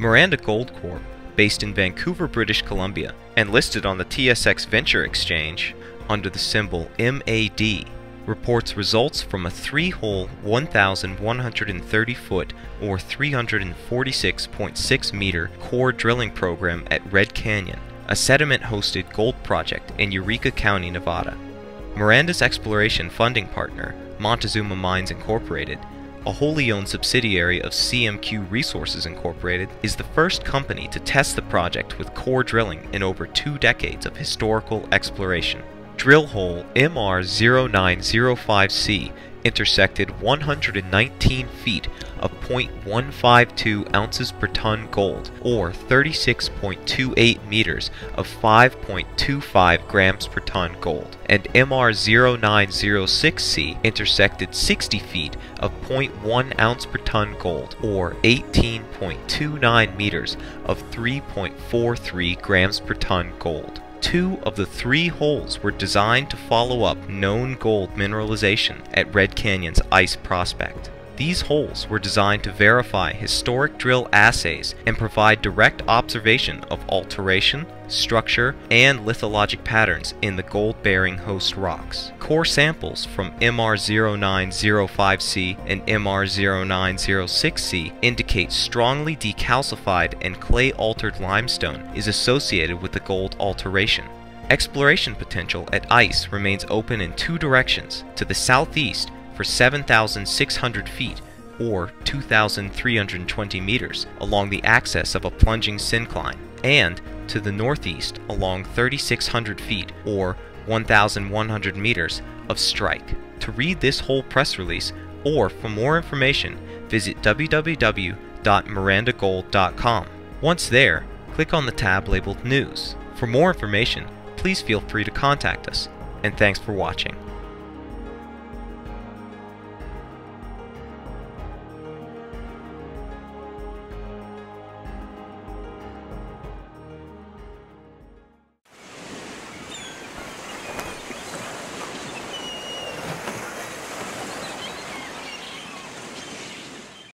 Miranda Gold Corp., based in Vancouver, British Columbia, and listed on the TSX Venture Exchange under the symbol MAD, reports results from a 3-hole 1,130-foot or 346.6-meter core drilling program at Red Canyon, a sediment-hosted gold project in Eureka County, Nevada. Miranda's exploration funding partner, Montezuma Mines Incorporated, a wholly owned subsidiary of CMQ Resources Incorporated, is the first company to test the project with core drilling in over 2 decades of historical exploration. Drill hole MR-0905C intersected 119 feet of 0.152 ounces per ton gold, or 36.28 meters of 5.25 grams per ton gold, and MR-0906C intersected 60 feet of 0.1 ounce per ton gold, or 18.29 meters of 3.43 grams per ton gold. 2 of the 3 holes were designed to follow up known gold mineralization at Red Canyon's Ice Prospect. These holes were designed to verify historic drill assays and provide direct observation of alteration, structure, and lithologic patterns in the gold-bearing host rocks. Core samples from MR-09-05C and MR-09-06C indicate strongly decalcified and clay-altered limestone is associated with the gold alteration. Exploration potential at ICE remains open in 2 directions, to the southeast for 7,600 feet or 2,320 meters along the axis of a plunging syncline, and to the northeast along 3,600 feet or 1,100 meters of strike. To read this whole press release or for more information, visit www.mirandagold.com. Once there, click on the tab labeled News. For more information, please feel free to contact us, and thanks for watching.